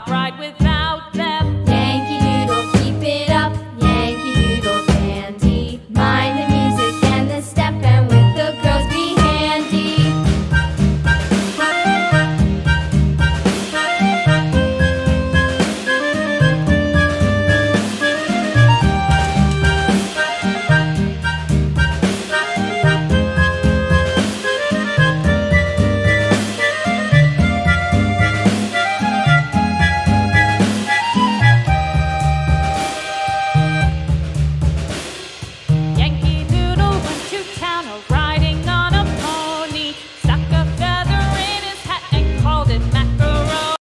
thought right without